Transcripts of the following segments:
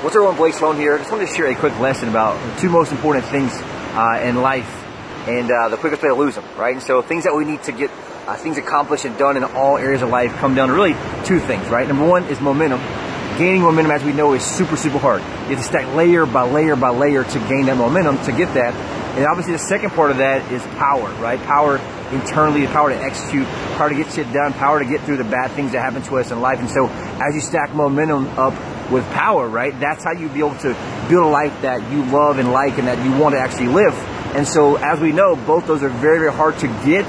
What's everyone, Blake Sloan here. I just wanted to share a quick lesson about the two most important things in life and the quickest way to lose them, right? And so things that we need to get things accomplished and done in all areas of life come down to really two things, right? Number one is momentum. Gaining momentum, as we know, is super, super hard. You have to stack layer by layer by layer to gain that momentum, to get that. And obviously the second part of that is power, right? Power internally, the power to execute, power to get shit done, power to get through the bad things that happen to us in life. And so as you stack momentum up with power, right, that's how you be able to build a life that you love and like and that you want to actually live. And so as we know, both those are very, very hard to get,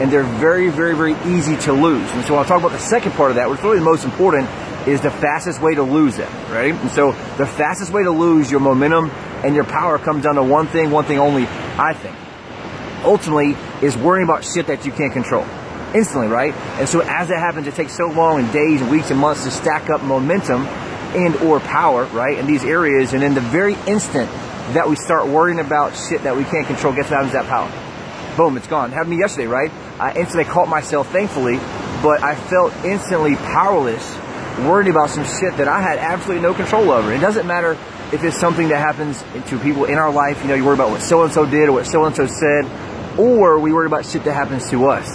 and they're very, very, very easy to lose. And so when I talk about the second part of that, which is really the most important, is the fastest way to lose them, right? And so the fastest way to lose your momentum and your power comes down to one thing only, I think. Ultimately, is worrying about shit that you can't control. Instantly, right? And so as that happens, it takes so long, and days and weeks and months, to stack up momentum and or power, right, in these areas. And in the very instant that we start worrying about shit that we can't control, guess what happens to that power? Boom, it's gone. It happened to me yesterday, right? I instantly caught myself, thankfully, but I felt instantly powerless, worried about some shit that I had absolutely no control over. It doesn't matter if it's something that happens to people in our life. You know, you worry about what so-and-so did or what so-and-so said, or we worry about shit that happens to us.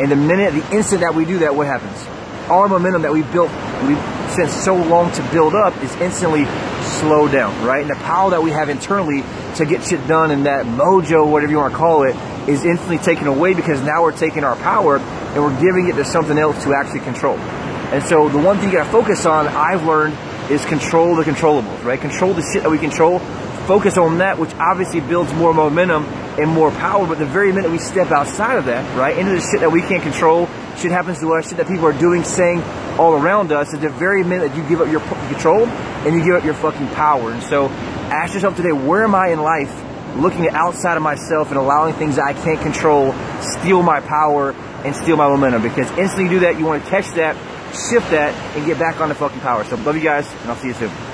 And the minute, the instant that we do that, what happens? All our momentum that we built, we spent so long to build up, is instantly slowed down, right? And the power that we have internally to get shit done, and that mojo, whatever you want to call it, is instantly taken away, because now we're taking our power and we're giving it to something else to actually control. And so the one thing you gotta focus on, I've learned, is control the controllables, right? Control the shit that we control. Focus on that, which obviously builds more momentum and more power. But the very minute we step outside of that, right, into the shit that we can't control, shit happens to us, shit that people are doing, saying, all around us, at the very minute that you give up your control and you give up your fucking power. And so ask yourself today, where am I in life looking outside of myself and allowing things that I can't control steal my power and steal my momentum? Because instantly you do that, you want to catch that, shift that, and get back on the fucking power. So love you guys, and I'll see you soon.